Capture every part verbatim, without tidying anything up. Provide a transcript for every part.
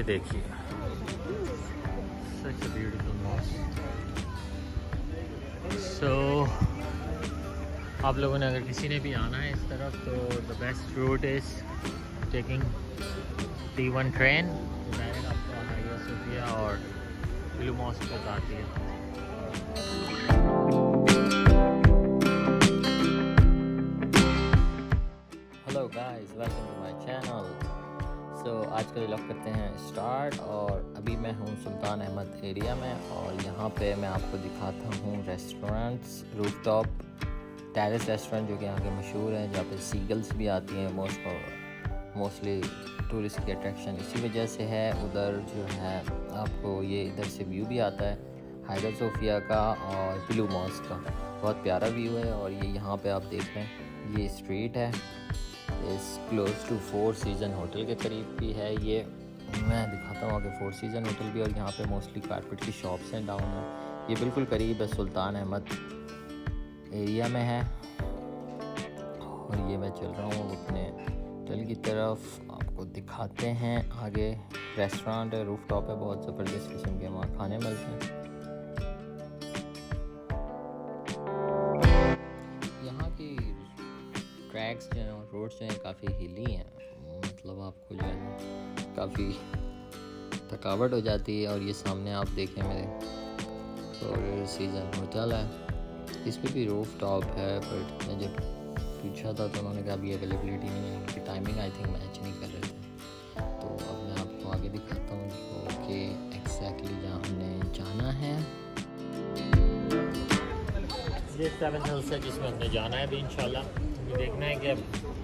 ये देखिए, such a beautiful mosque. So आप लोगों ने अगर किसी ने भी आना है इस तरफ तो the best route is taking T one train direct आपको हागिया सोफिया और ब्लू मॉस्क तक आती है। Hello guys, welcome to my channel. तो so, आज का व्लॉग करते हैं स्टार्ट। और अभी मैं हूँ सुल्तान अहमद एरिया में और यहाँ पे मैं आपको दिखाता हूँ रेस्टोरेंट्स, रूफटॉप टेरेस रेस्टोरेंट जो कि यहाँ के मशहूर हैं, जहाँ पे सीगल्स भी आती हैं। मोस्ट मोस्टली टूरिस्ट की अट्रैक्शन इसी वजह से है। उधर जो है आपको ये इधर से व्यू भी आता है हागिया सोफिया का और ब्लू मॉस्क का, बहुत प्यारा व्यू है। और ये यहाँ पर आप देख रहे हैं, ये स्ट्रीट है, इस close to four season hotel के करीब भी है। ये मैं दिखाता हूँ आगे फोर सीज़न होटल भी। और यहाँ पे मोस्टली कारपेट की शॉप्स हैं डाउन में। ये बिल्कुल करीब है, सुल्तान अहमद एरिया में है। और ये मैं चल रहा हूँ अपने होटल की तरफ, आपको दिखाते हैं आगे। रेस्टोरेंट है, रूफ टॉप है, बहुत ज़बरदस्त किस्म के वहाँ खाने मिलते हैं। ट्रैक्स जो हैं और रोड्स जो हैं काफ़ी हिली हैं, मतलब आपको जो है काफ़ी थकावट हो जाती है। और ये सामने आप देखें मेरे फोर सीज़न होटल है, इस पर भी रूफ टॉप है। बट मैं जब पूछा था तो उन्होंने कहा अभी अवेलेबिलिटी नहीं है, उनकी टाइमिंग आई थिंक मैच नहीं कर रहे थे। तो अब मैं आपको आगे दिखाता हूँ कि एग्जैक्टली जहाँ हमने जाना है। ये सेवन हिल्स है जिसमें हमने जाना है अभी इंशाल्लाह। तो देखना है कि अब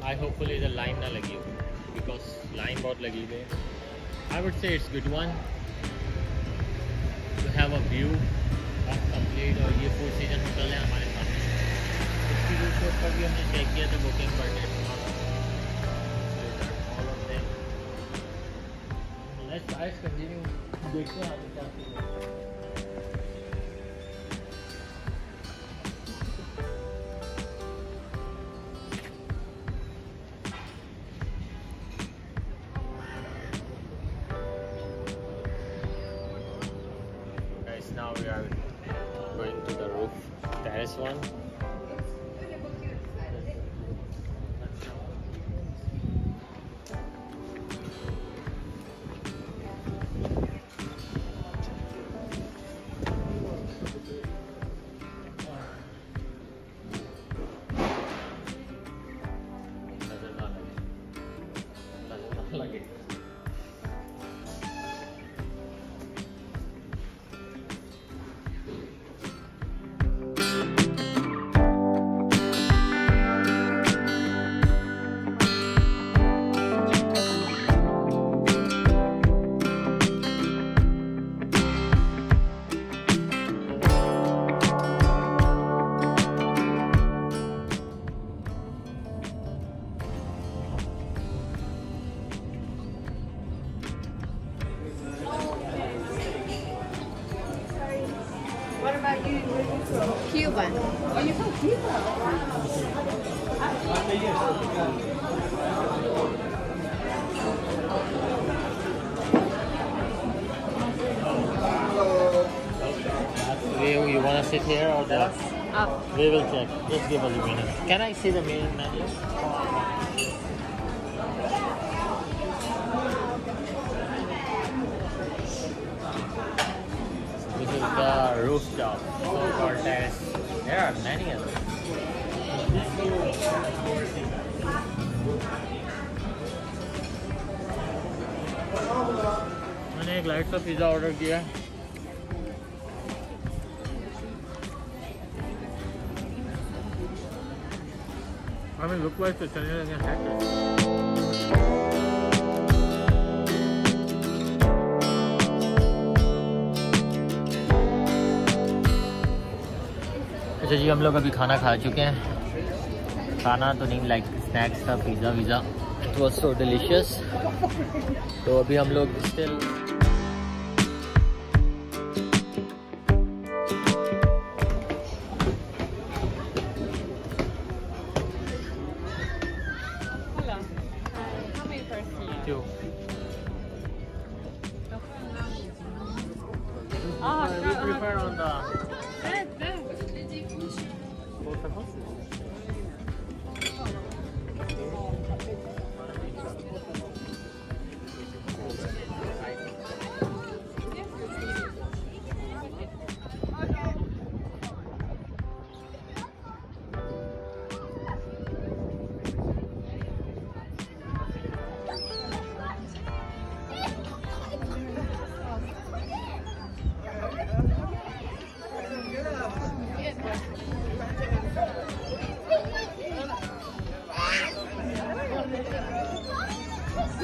आई होपफुली इधर लाइन ना लगी हो, बिकॉज लाइन बहुत लगी हुई है। I would say it's good one to have a view of complete. और ये फोर सीजन होटल है हमारे सामने, इसकी रूफ टॉप पर भी हमने चेक किया था बुकिंग पर डेट। देखते हैं आगे क्या। Now we are going to the roof terrace one. Cuban. Oh, you're from Cuba? Leo, you want to sit here or the... Up. We will check. Just give us a minute. Can I see the menu? This is the rooftop, so-called terrace. There are many of them. मैंने एक light सा pizza order किया। हमें look wise तो चलने लगे हैं। अच्छा जी, हम लोग अभी खाना खा चुके हैं। खाना तो नहीं, लाइक स्नैक्स था, पिज़्ज़ा वीज़ा। It was so delicious. तो अभी हम लोग still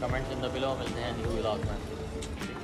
Comments in the below, and then you will augment.